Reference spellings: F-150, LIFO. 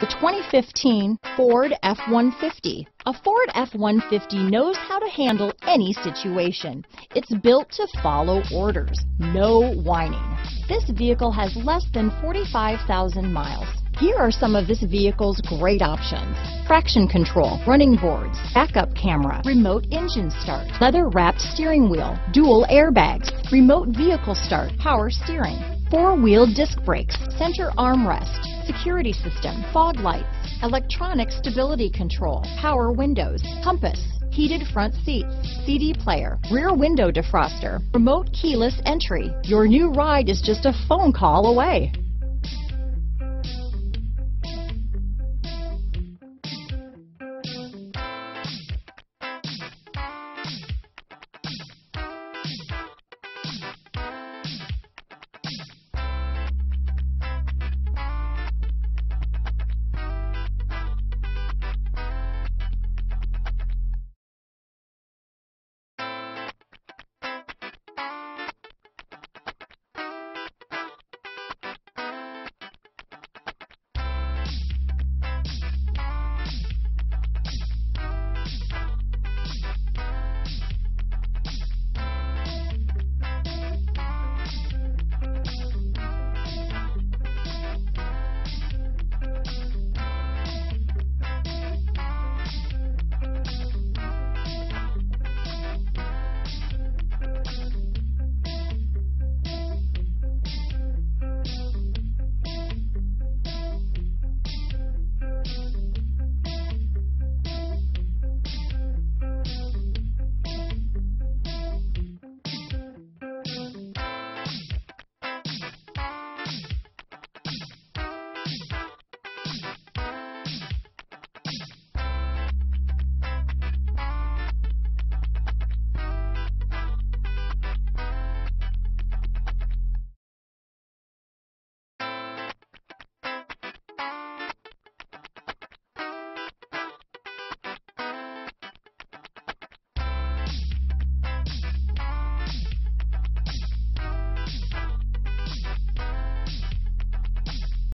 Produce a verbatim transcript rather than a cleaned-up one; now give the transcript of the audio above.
The twenty fifteen Ford F one fifty. A Ford F one fifty knows how to handle any situation. It's built to follow orders, no whining. This vehicle has less than forty-five thousand miles. Here are some of this vehicle's great options: traction control, running boards, backup camera, remote engine start, leather wrapped steering wheel, dual airbags, remote vehicle start, power steering, four-wheel disc brakes, center armrest, security system, fog lights, electronic stability control, power windows, compass, heated front seats, C D player, rear window defroster, remote keyless entry. Your new ride is just a phone call away.